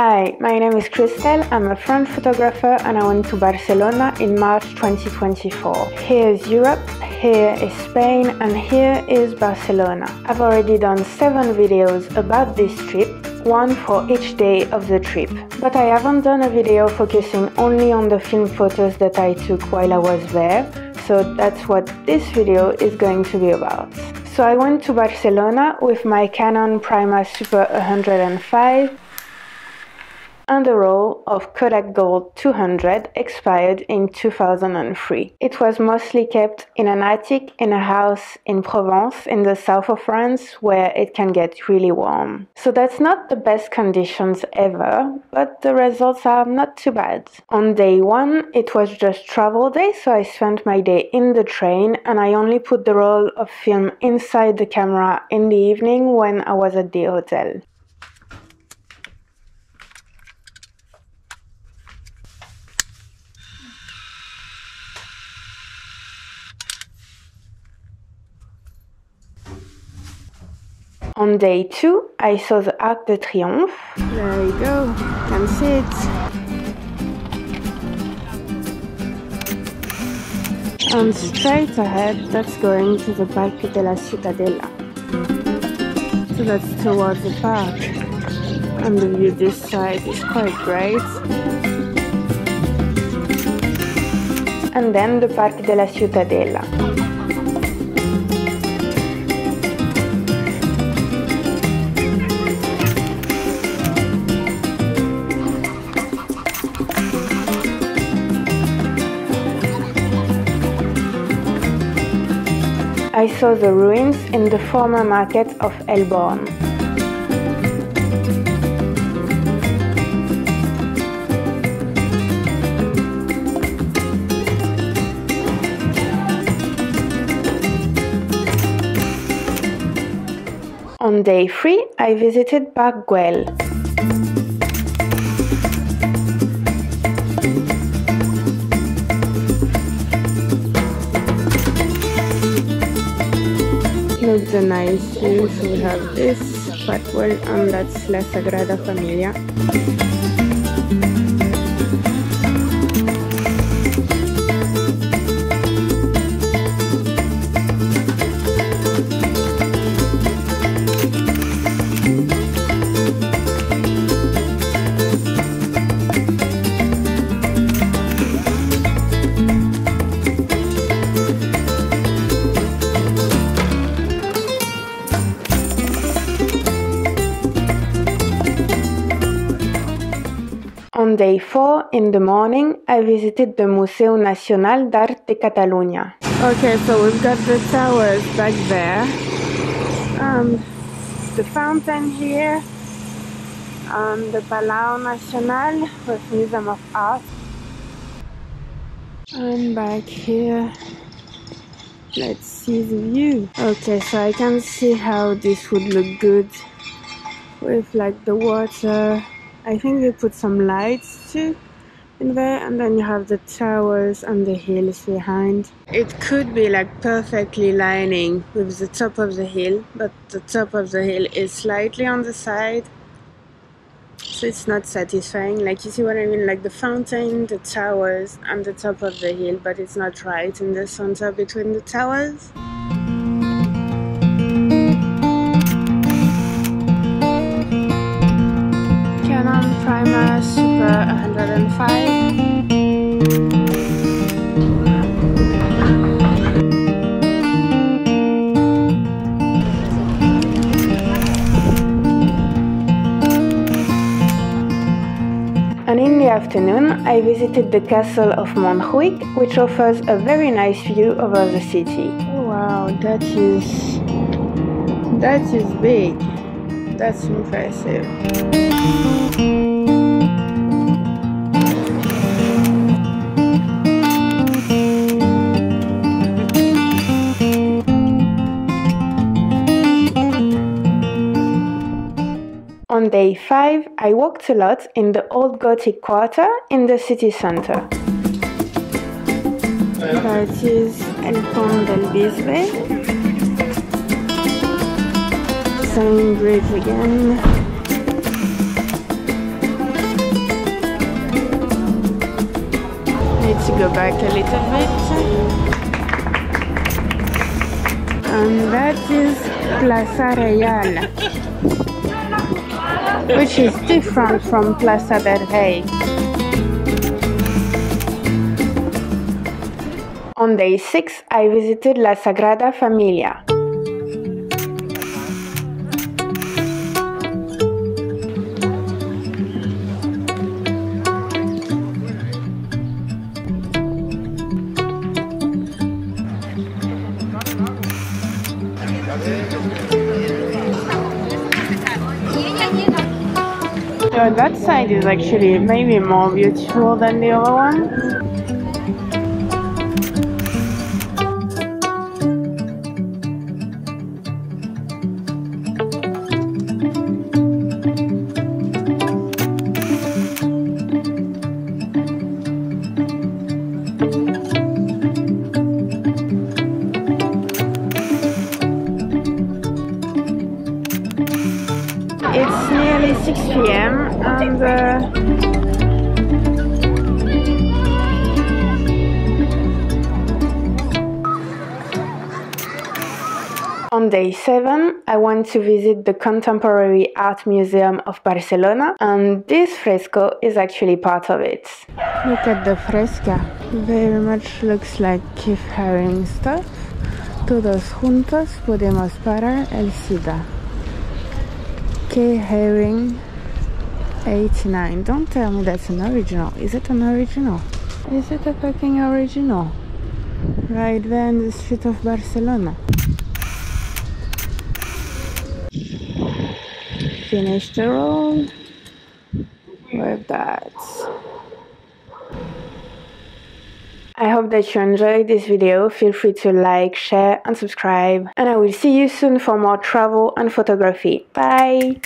Hi, my name is Christelle, I'm a French photographer and I went to Barcelona in March 2024. Here is Europe, here is Spain and here is Barcelona. I've already done 7 videos about this trip, one for each day of the trip. But I haven't done a video focusing only on the film photos that I took while I was there, so that's what this video is going to be about. So I went to Barcelona with my Canon Prima Super 105, and a roll of Kodak Gold 200 expired in 2003. It was mostly kept in an attic in a house in Provence in the south of France where it can get really warm. So that's not the best conditions ever, but the results are not too bad. On day one it was just travel day, so I spent my day in the train and I only put the roll of film inside the camera in the evening when I was at the hotel. On day 2, I saw the Arc de Triomphe. There you go, you can see it. And straight ahead, that's going to the Parc de la Ciutadella. So that's towards the park. And the view this side is quite great. And then the Parc de la Ciutadella. I saw the ruins in the former market of El Born. On day 3, I visited Park Güell. It's a nice view, so we have this Park Güell and that's La Sagrada Familia. On day 4, in the morning, I visited the Museu Nacional d'Art de Catalunya. Okay, so we've got the towers back there, the fountain here, the Palau Nacional with Museum of Art. And back here, let's see the view. Okay, so I can see how this would look good with like the water. I think they put some lights too in there, and then you have the towers and the hills behind. It could be like perfectly lining with the top of the hill, but the top of the hill is slightly on the side, so it's not satisfying. Like, you see what I mean? Like the fountain, the towers and the top of the hill, but it's not right in the center between the towers. Prima Super 105. And in the afternoon, I visited the castle of Montjuïc, which offers a very nice view over the city. Oh, wow, that is big. That's impressive. On day 5, I walked a lot in the old Gothic quarter in the city center. That is El Pont del Bisbe. Same bridge again. to go back a little bit. And that is Plaza Real, which is different from Plaza del Rey. On day 6, I visited La Sagrada Familia. So that side is actually maybe more beautiful than the other one. It's nearly 6 p.m. and on day 7 I went to visit the Contemporary Art Museum of Barcelona, and this fresco is actually part of it. Look at the fresca, very much looks like Keith Haring stuff. Todos juntos podemos parar el SIDA. Keith Haring 89. Don't tell me that's an original. Is it an original? Is it a fucking original? Right there in the street of Barcelona. Finish the roll with that. I hope that you enjoyed this video. Feel free to like, share and subscribe, and I will see you soon for more travel and photography. Bye!